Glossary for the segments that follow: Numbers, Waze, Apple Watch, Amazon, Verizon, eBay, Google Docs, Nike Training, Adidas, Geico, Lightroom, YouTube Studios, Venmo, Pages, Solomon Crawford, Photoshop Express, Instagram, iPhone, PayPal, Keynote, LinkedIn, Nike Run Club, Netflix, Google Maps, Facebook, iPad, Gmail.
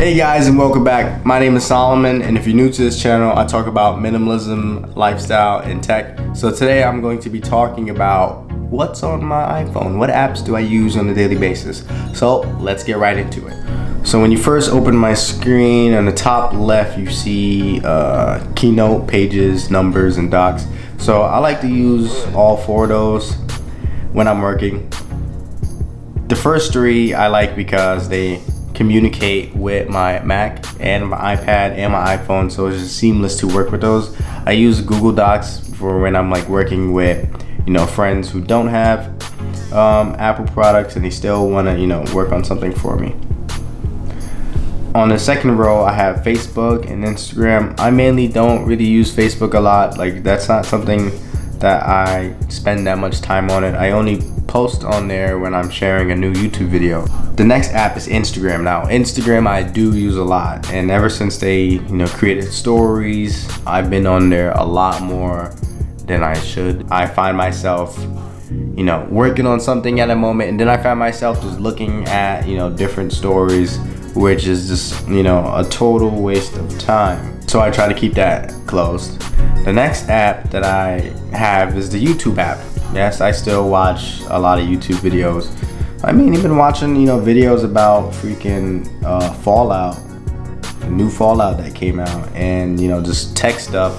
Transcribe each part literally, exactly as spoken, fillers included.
Hey guys, and welcome back. My name is Solomon, and if you're new to this channel, I talk about minimalism, lifestyle, and tech. So today I'm going to be talking about what's on my iPhone, what apps do I use on a daily basis. So let's get right into it. So when you first open my screen, on the top left you see uh, Keynote, Pages, Numbers, and Docs. So I like to use all four of those when I'm working. The first three I like because they communicate with my Mac and my iPad and my iPhone, so it's just seamless to work with those. I use Google Docs for when I'm like working with, you know, friends who don't have um, Apple products and they still want to, you know, work on something for me. On the second row, I have Facebook and Instagram. I mainly don't really use Facebook a lot. Like, that's not something that I spend that much time on it. I only post on there when I'm sharing a new YouTube video. The next app is Instagram. Now, Instagram I do use a lot, and ever since they, you know, created stories, I've been on there a lot more than I should. I find myself, you know, working on something at a moment, and then I find myself just looking at, you know, different stories, which is just, you know, a total waste of time. So I try to keep that closed. The next app that I have is the YouTube app. Yes, I still watch a lot of YouTube videos. I mean, even watching, you know, videos about freaking uh, Fallout, the new Fallout that came out, and, you know, just tech stuff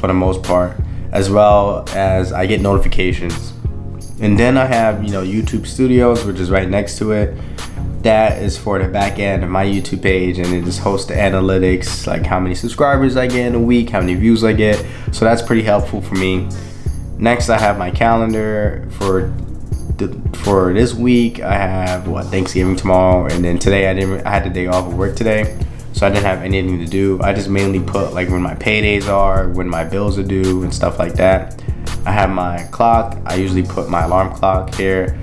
for the most part, as well as I get notifications. And then I have, you know, YouTube Studios, which is right next to it. That is for the back end of my YouTube page, and it just hosts the analytics, like how many subscribers I get in a week, how many views I get. So that's pretty helpful for me. Next, I have my calendar for the, for this week. I have what, Thanksgiving tomorrow, and then today I didn't. I had the day off of work today, so I didn't have anything to do. I just mainly put like when my paydays are, when my bills are due, and stuff like that. I have my clock. I usually put my alarm clock here.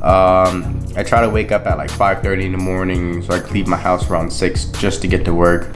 Um, I try to wake up at like five thirty in the morning, so I leave my house around six just to get to work.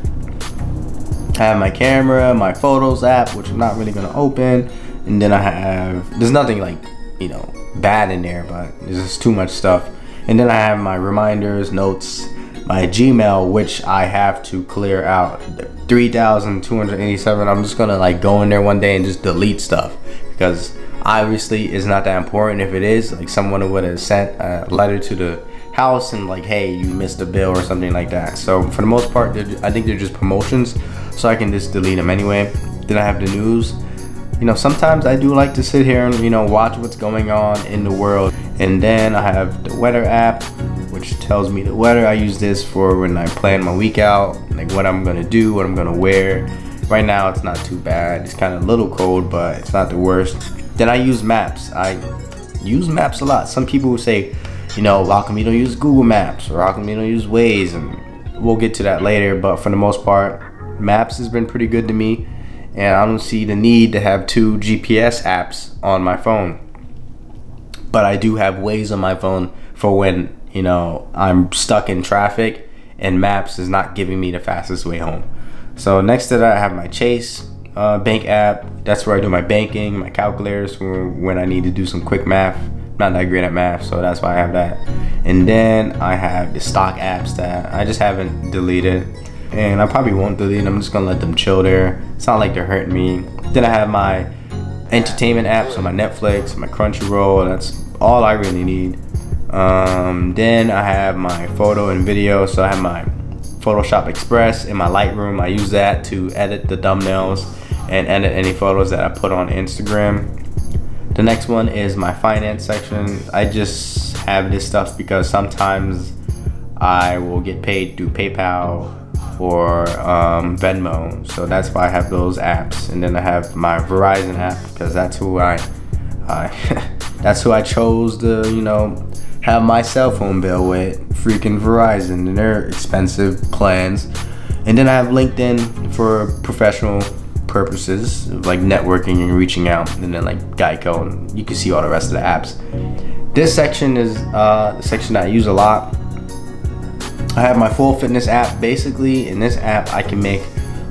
I have my camera, my photos app, which I'm not really gonna open. And then I have, there's nothing like, you know, bad in there, but there's just too much stuff. And then I have my reminders, notes, my Gmail, which I have to clear out. three thousand two hundred eighty-seven, I'm just gonna like go in there one day and just delete stuff, because obviously it's not that important. If it is, like, someone would have sent a letter to the house and like, hey, you missed a bill or something like that. So for the most part, I think they're just promotions, so I can just delete them anyway. Then I have the news. You know, sometimes I do like to sit here and, you know, watch what's going on in the world. And then I have the weather app, which tells me the weather. I use this for when I plan my week out, like what I'm gonna do, what I'm gonna wear. Right now it's not too bad. It's kind of a little cold, but it's not the worst. Then I use maps. I use maps a lot. Some people will say, you know, how come you don't use Google Maps, or how come you don't use Waze? And we'll get to that later, but for the most part, maps has been pretty good to me. And I don't see the need to have two G P S apps on my phone. But I do have Waze on my phone for when, you know, I'm stuck in traffic and Maps is not giving me the fastest way home. So next to that, I have my Chase uh, bank app. That's where I do my banking, my calculators for when I need to do some quick math. I'm not that great at math, so that's why I have that. And then I have the stock apps that I just haven't deleted. And I probably won't delete them. I'm just gonna let them chill there. It's not like they're hurting me. Then I have my entertainment apps, so my Netflix, my Crunchyroll. That's all I really need. Um, then I have my photo and video. So I have my Photoshop Express and my Lightroom. I use that to edit the thumbnails and edit any photos that I put on Instagram. The next one is my finance section. I just have this stuff because sometimes I will get paid through PayPal or um, Venmo, so that's why I have those apps. And then I have my Verizon app because that's who I, I that's who I chose to, you know, have my cell phone bill with, freaking Verizon and their expensive plans. And then I have LinkedIn for professional purposes, like networking and reaching out, and then like Geico, and you can see all the rest of the apps. This section is uh, the section that I use a lot. I have my full fitness app. Basically, in this app, I can make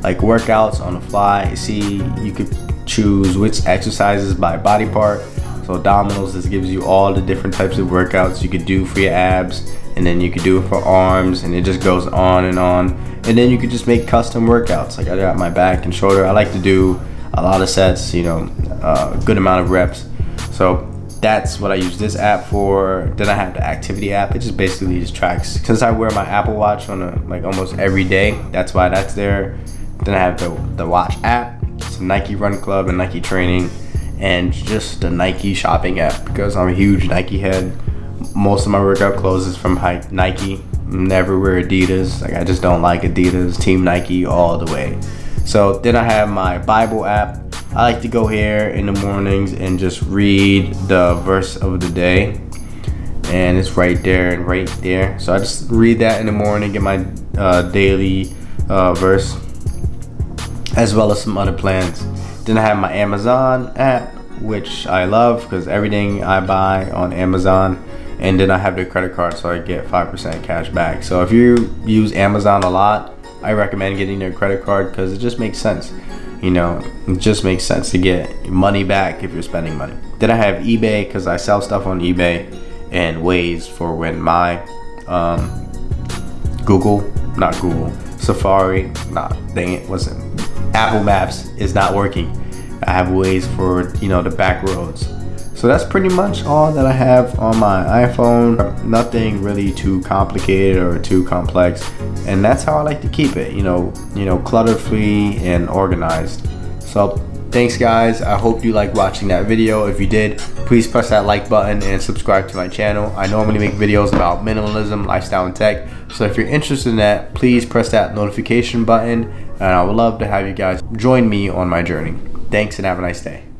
like workouts on the fly. See, you could choose which exercises by body part. So abdominals, this gives you all the different types of workouts you could do for your abs, and then you could do it for arms, and it just goes on and on. And then you could just make custom workouts. Like I got my back and shoulder. I like to do a lot of sets, you know, uh, a good amount of reps. So that's what I use this app for. Then I have the activity app. It just basically just tracks. Since I wear my Apple Watch on a, like almost every day, that's why that's there. Then I have the, the watch app, some Nike Run Club and Nike Training, and just the Nike shopping app, because I'm a huge Nike head. Most of my workout clothes is from Nike. Never wear Adidas. Like I just don't like Adidas. Team Nike all the way. So then I have my Bible app. I like to go here in the mornings and just read the verse of the day, and it's right there and right there. So I just read that in the morning, get my uh, daily uh, verse, as well as some other plans. Then I have my Amazon app, which I love because everything I buy on Amazon. And then I have the credit card, so I get five percent cash back. So if you use Amazon a lot, I recommend getting their credit card because it just makes sense. You know, it just makes sense to get money back if you're spending money. Then I have eBay because I sell stuff on eBay, and Waze for when my um, Google, not Google, Safari, nah, dang it, wasn't. Apple Maps is not working. I have Waze for, you know, the back roads. So that's pretty much all that I have on my iPhone. Nothing really too complicated or too complex, and that's how I like to keep it, you know, you know, clutter-free and organized. So thanks guys, I hope you liked watching that video. If you did, please press that like button and subscribe to my channel. I normally make videos about minimalism, lifestyle, and tech. So if you're interested in that, please press that notification button, and I would love to have you guys join me on my journey. Thanks and have a nice day.